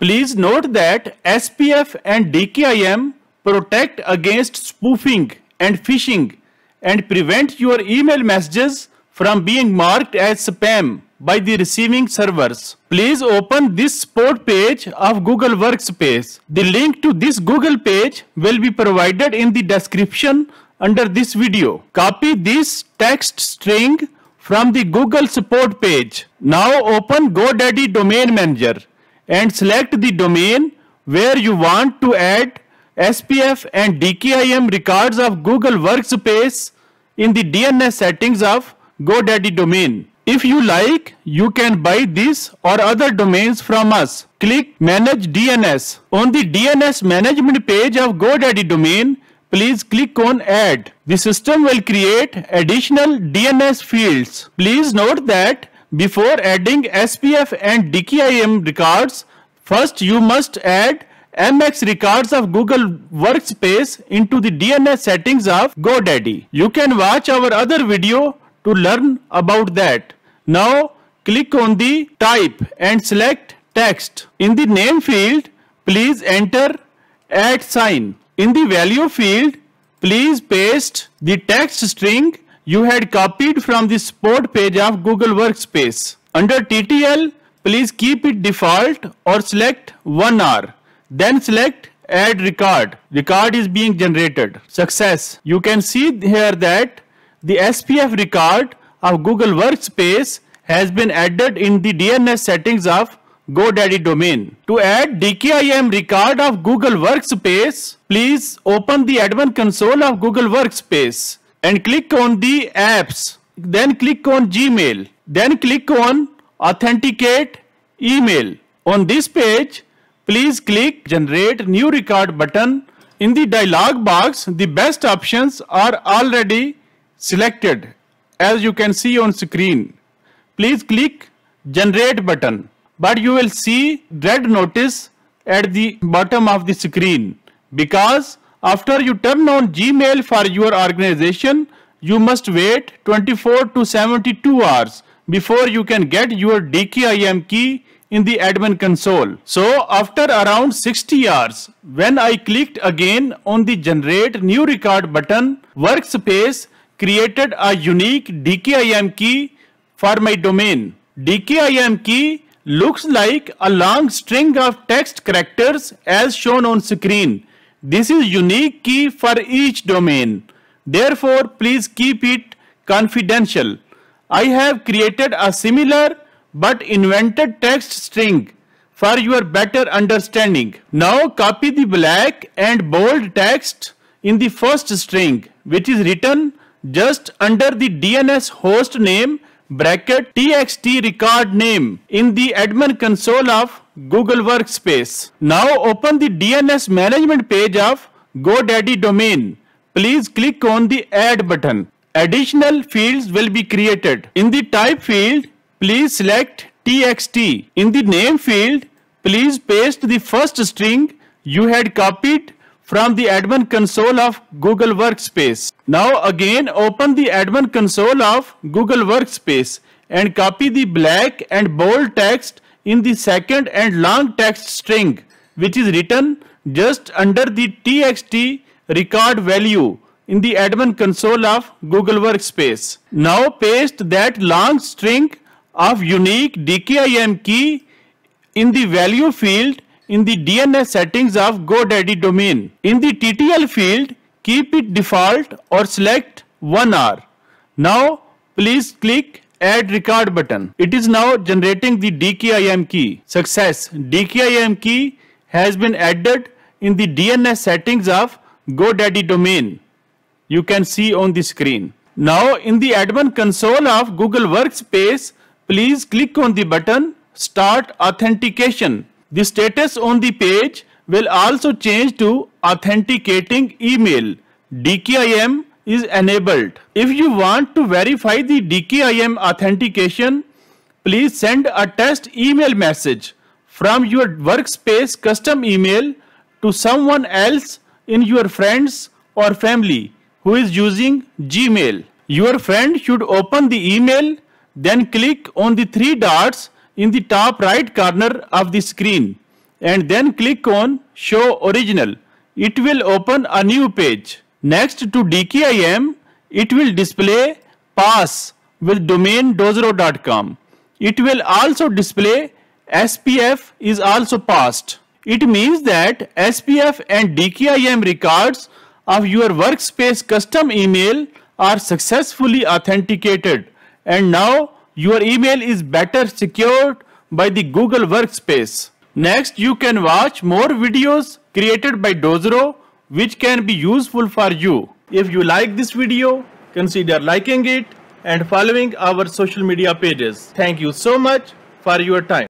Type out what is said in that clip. Please note that SPF and DKIM protect against spoofing and phishing and prevent your email messages from being marked as spam by the receiving servers. Please open this support page of Google Workspace. The link to this Google page will be provided in the description under this video. Copy this text string from the Google support page. Now open GoDaddy Domain Manager and select the domain where you want to add SPF and DKIM records of Google Workspace in the DNS settings of GoDaddy domain. If you like, you can buy this or other domains from us. Click Manage DNS. On the DNS management page of GoDaddy domain, please click on Add. The system will create additional DNS fields. Please note that before adding SPF and DKIM records, first you must add MX records of Google Workspace into the DNS settings of GoDaddy. You can watch our other video to learn about that. Now click on the type and select text. In the name field, please enter @ sign. In the value field, please paste the text string you had copied from the support page of Google Workspace. Under TTL, please keep it default or select 1 hour. Then select Add Record. Record is being generated. Success. You can see here that the SPF record of Google Workspace has been added in the DNS settings of GoDaddy domain. To add DKIM record of Google Workspace, please open the admin console of Google Workspace and click on the apps. Then click on Gmail. Then click on Authenticate Email. On this page, please click Generate New Record button. In the dialog box, the best options are already selected, as you can see on screen. Please click Generate button, but you will see red notice at the bottom of the screen, because after you turn on Gmail for your organization, you must wait 24 to 72 hours before you can get your DKIM key in the admin console. So after around 60 hours, when I clicked again on the Generate New Record button, Workspace created a unique DKIM key for my domain. DKIM key looks like a long string of text characters as shown on screen. This is unique key for each domain. Therefore, please keep it confidential. I have created a similar but invented text string for your better understanding. Now copy the black and bold text in the first string, which is written just under the DNS host name bracket txt record name in the admin console of Google Workspace. Now open the DNS management page of GoDaddy domain. Please click on the Add button. Additional fields will be created. In the type field, please select txt. In the name field, please paste the first string you had copied from the admin console of Google Workspace. Now again open the admin console of Google Workspace and copy the black and bold text in the second and long text string, which is written just under the txt record value in the admin console of Google Workspace. Now paste that long string of unique DKIM key in the value field in the DNS settings of GoDaddy domain. In the TTL field, keep it default or select 1 hour. Now please click Add Record button. It is now generating the DKIM key. Success! DKIM key has been added in the DNS settings of GoDaddy domain. You can see on the screen. Now in the admin console of Google Workspace, please click on the button Start Authentication. The status on the page will also change to Authenticating Email. DKIM is enabled. If you want to verify the DKIM authentication, please send a test email message from your Workspace custom email to someone else in your friends or family who is using Gmail. Your friend should open the email, then click on the 3 dots in the top right corner of the screen and then click on Show Original. It will open a new page. Next to DKIM, it will display pass with domain Dozro.com. It will also display SPF is also passed. It means that SPF and DKIM records of your workspace custom email are successfully authenticated, and now your email is better secured by the Google Workspace. Next, you can watch more videos created by Dozro which can be useful for you. If you like this video, consider liking it and following our social media pages. Thank you so much for your time.